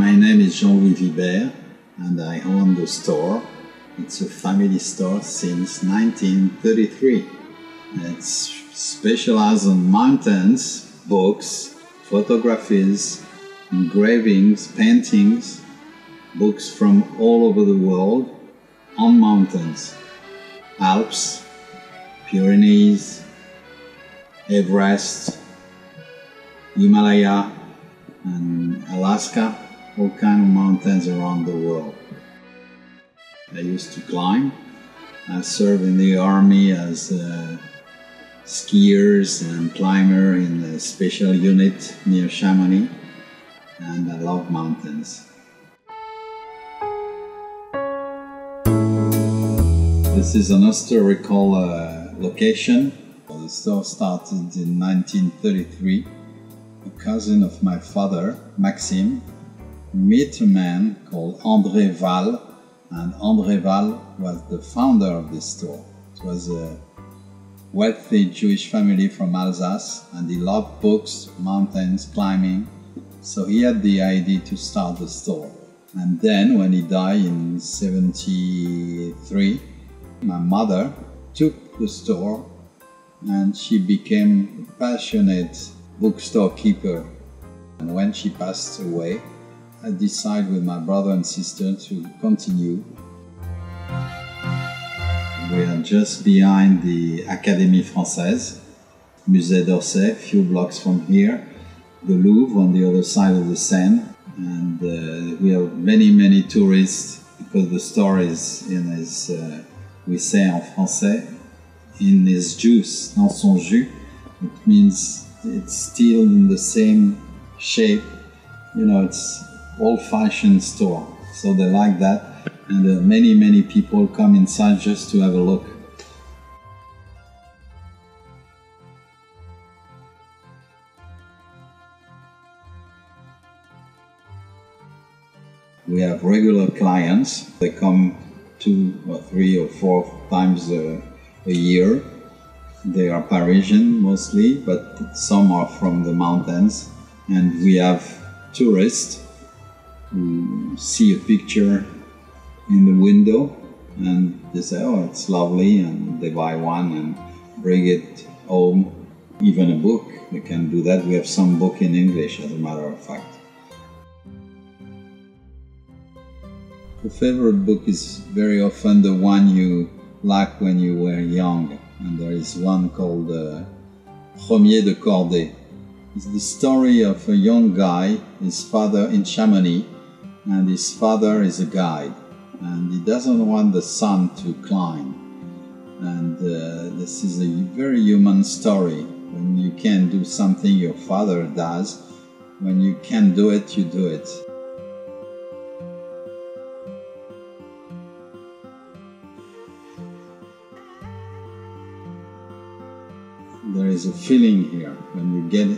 My name is Jean-Louis Vibert and I own the store. It's a family store since 1933. It's specialized on mountains, books, photographies, engravings, paintings, books from all over the world on mountains, Alps, Pyrenees, Everest, Himalaya and Alaska, all kinds of mountains around the world. I used to climb. I served in the army as a skiers and climber in a special unit near Chamonix, and I love mountains. This is an historical location. The store started in 1933. A cousin of my father, Maxime, met a man called André Val, and André Val was the founder of this store. It was a wealthy Jewish family from Alsace, and he loved books, mountains, climbing, so he had the idea to start the store. And then, when he died in 1973, my mother took the store and she became a passionate bookstore keeper. And when she passed away, I decided with my brother and sister to continue. We are just behind the Académie Française, Musée d'Orsay, a few blocks from here, the Louvre on the other side of the Seine, and we have many tourists because the store is in its, we say in Français, in its juice, dans son jus. It means it's still in the same shape, you know, it's old-fashioned store, so they like that. And many people come inside just to have a look. We have regular clients. They come 2 or 3 or 4 times a year. They are Parisian mostly, but some are from the mountains. And we have tourists who see a picture in the window and they say, oh, it's lovely, and they buy one and bring it home. Even a book, they can do that. We have some book in English, as a matter of fact. The favorite book is very often the one you like when you were young, and there is one called Premier de Corday. It's the story of a young guy, his father in Chamonix, and his father is a guide. And he doesn't want the sun to climb. And this is a very human story. When you can do something your father does, when you can do it, you do it. There is a feeling here. When you get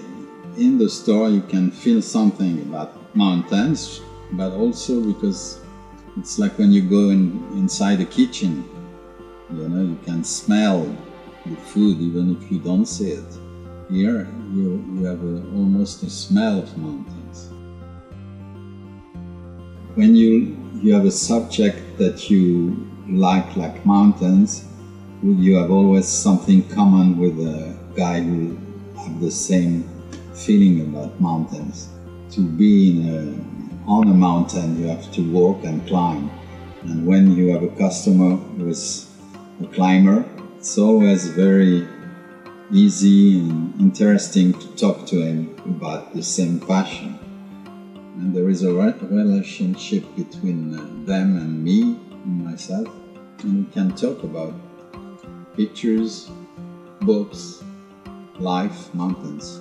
in the store, you can feel something about mountains, but also because it's like when you go inside a kitchen, you know, you can smell the food even if you don't see it. Here you have almost a smell of mountains. When you have a subject that you like mountains, you have always something common with a guy who have the same feeling about mountains. To be on a mountain, you have to walk and climb. And when you have a customer who is a climber, it's always very easy and interesting to talk to him about the same passion. And there is a relationship between them and me and myself. And we can talk about pictures, books, life, mountains.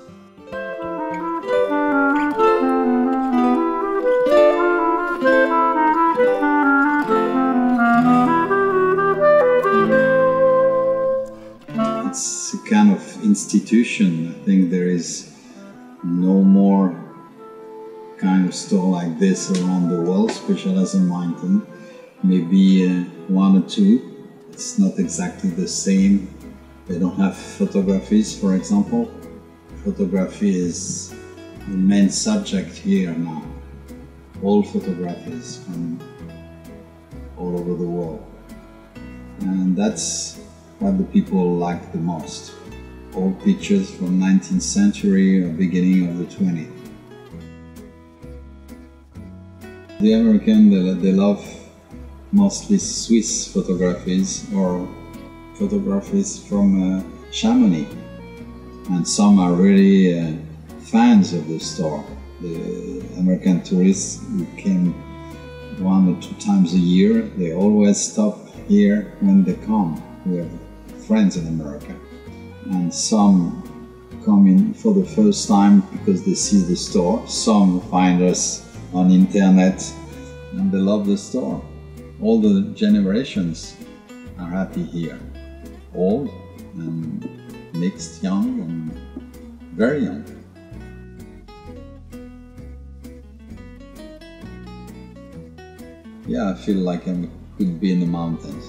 It's a kind of institution. I think there is no more kind of store like this around the world, specialized in mountain. Maybe one or two. It's not exactly the same. They don't have photographies, for example. Photography is the main subject here now. old photographs from all over the world. And that's what the people like the most. Old pictures from 19th century or beginning of the 20th. The American, they love mostly Swiss photographies or photographies from Chamonix. And some are really fans of the store. The American tourists who came one or two times a year, they always stop here when they come. We have friends in America. And some come in for the first time because they see the store. Some find us on internet and they love the store. All the generations are happy here. Old and mixed, young and very young. Yeah, I feel like I could be in the mountains,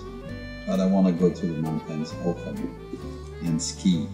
but I want to go to the mountains often and ski.